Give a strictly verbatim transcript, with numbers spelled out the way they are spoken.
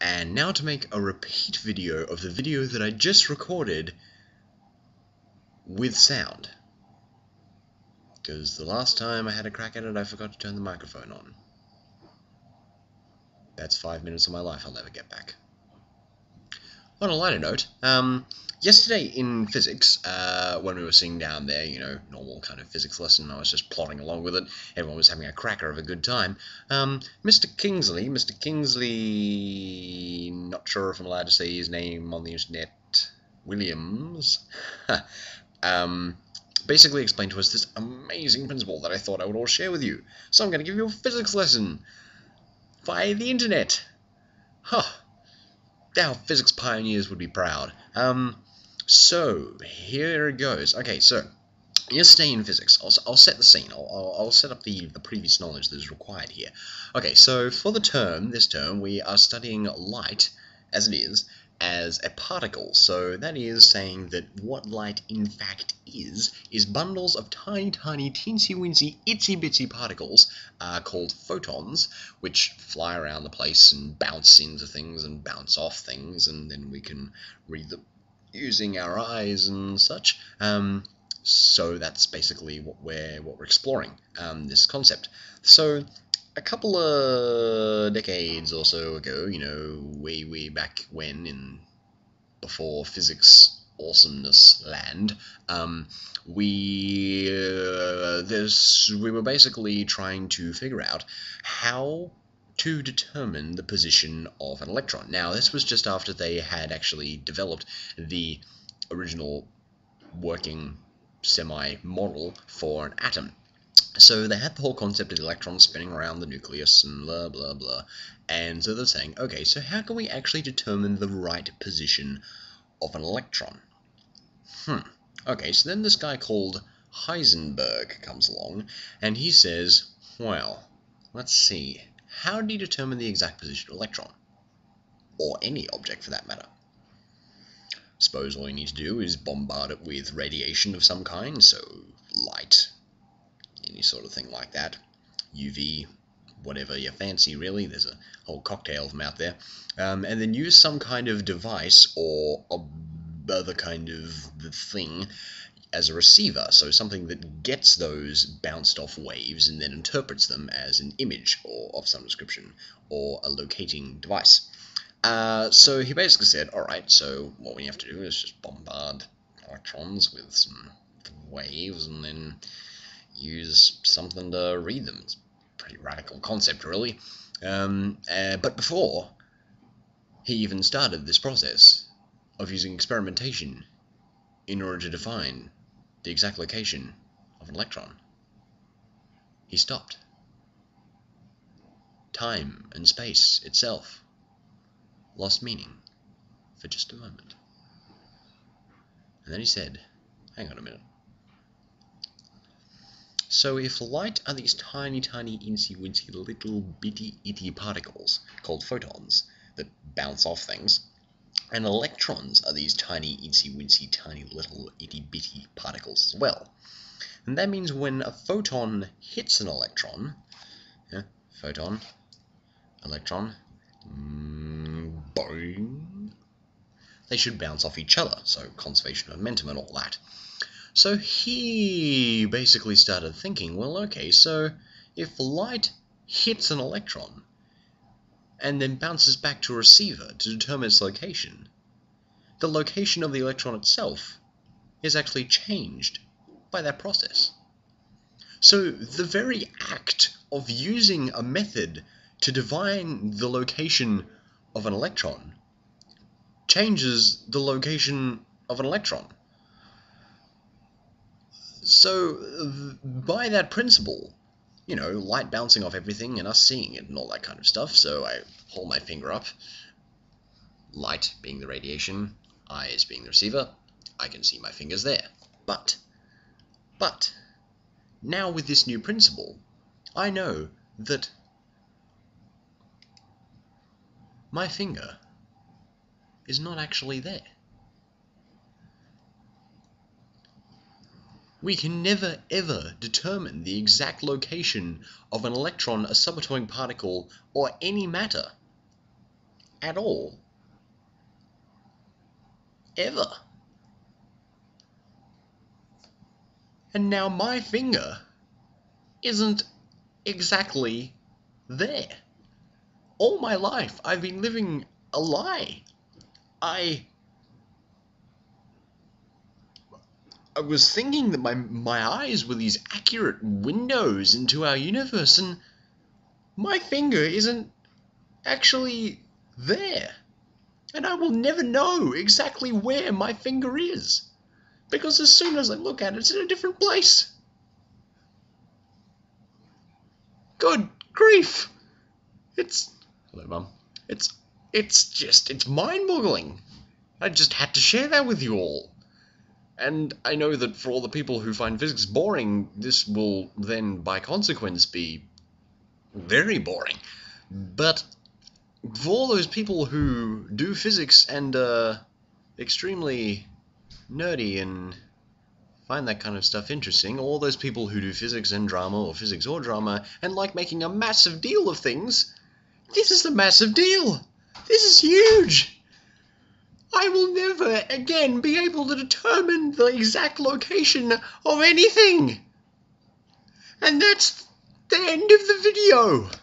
And now to make a repeat video of the video that I just recorded with sound. Because the last time I had a crack at it, I forgot to turn the microphone on. That's five minutes of my life I'll never get back. On a lighter note, um, yesterday in physics, uh, when we were sitting down there, you know, normal kind of physics lesson, I was just plodding along with it. Everyone was having a cracker of a good time. Um, Mister Kingsley, Mister Kingsley, not sure if I'm allowed to say his name on the internet, Williams, um, basically explained to us this amazing principle that I thought I would all share with you. So I'm going to give you a physics lesson. Via the internet. Huh. Our physics pioneers would be proud. Um, so, here it goes. Okay, so, yesterday in physics, I'll, I'll set the scene. I'll, I'll set up the, the previous knowledge that is required here. Okay, so for the term, this term, we are studying light, as it is, as a particle. So that is saying that what light in fact is, is bundles of tiny, tiny, teensy-weensy, itsy-bitsy particles uh, called photons, which fly around the place and bounce into things and bounce off things, and then we can read them using our eyes and such. Um, so that's basically what we're, what we're exploring, um, this concept. So a couple of decades or so ago, you know, way, way back when, in before physics awesomeness land, um, we uh, this we were basically trying to figure out how to determine the position of an electron. Now, this was just after they had actually developed the original working semi-model for an atom. So they had the whole concept of the electron spinning around the nucleus and blah, blah, blah. And so they're saying, okay, so how can we actually determine the right position of an electron? Hmm. Okay, so then this guy called Heisenberg comes along, and he says, well, let's see. How do you determine the exact position of an electron? Or any object, for that matter? Suppose all you need to do is bombard it with radiation of some kind, so light, any sort of thing like that, U V, whatever you fancy really, there's a whole cocktail of them out there, um, and then use some kind of device or other kind of thing as a receiver, so something that gets those bounced off waves and then interprets them as an image or of some description or a locating device. Uh, so he basically said, alright, so what we have to do is just bombard electrons with some waves and then use something to read them. It's a pretty radical concept, really. Um, uh, but before he even started this process of using experimentation in order to define the exact location of an electron, he stopped. Time and space itself lost meaning for just a moment. And then he said, hang on a minute. So if light are these tiny, tiny, insy-wincy, little bitty-itty particles called photons that bounce off things, and electrons are these tiny, insy-wincy, tiny, little, itty-bitty particles as well, and that means when a photon hits an electron, yeah, photon, electron, mm, boing, they should bounce off each other, so conservation of momentum and all that. So he basically started thinking, well, okay, so if light hits an electron and then bounces back to a receiver to determine its location, the location of the electron itself is actually changed by that process. So the very act of using a method to divine the location of an electron changes the location of an electron. So, by that principle, you know, light bouncing off everything and us seeing it and all that kind of stuff, so I hold my finger up, light being the radiation, eyes being the receiver, I can see my fingers there. But, but, now with this new principle, I know that my finger is not actually there. We can never, ever determine the exact location of an electron, a subatomic particle, or any matter at all. Ever. And now my finger isn't exactly there. All my life I've been living a lie. I I was thinking that my my eyes were these accurate windows into our universe, and my finger isn't actually there. And I will never know exactly where my finger is, because as soon as I look at it, it's in a different place. Good grief! It's... Hello, Mum. It's... It's just... It's mind-boggling. I just had to share that with you all. And I know that for all the people who find physics boring, this will then, by consequence, be very boring. But for all those people who do physics and are extremely nerdy and find that kind of stuff interesting, all those people who do physics and drama, or physics or drama, and like making a massive deal of things, this is the massive deal! This is huge! I will never again be able to determine the exact location of anything! And that's the end of the video!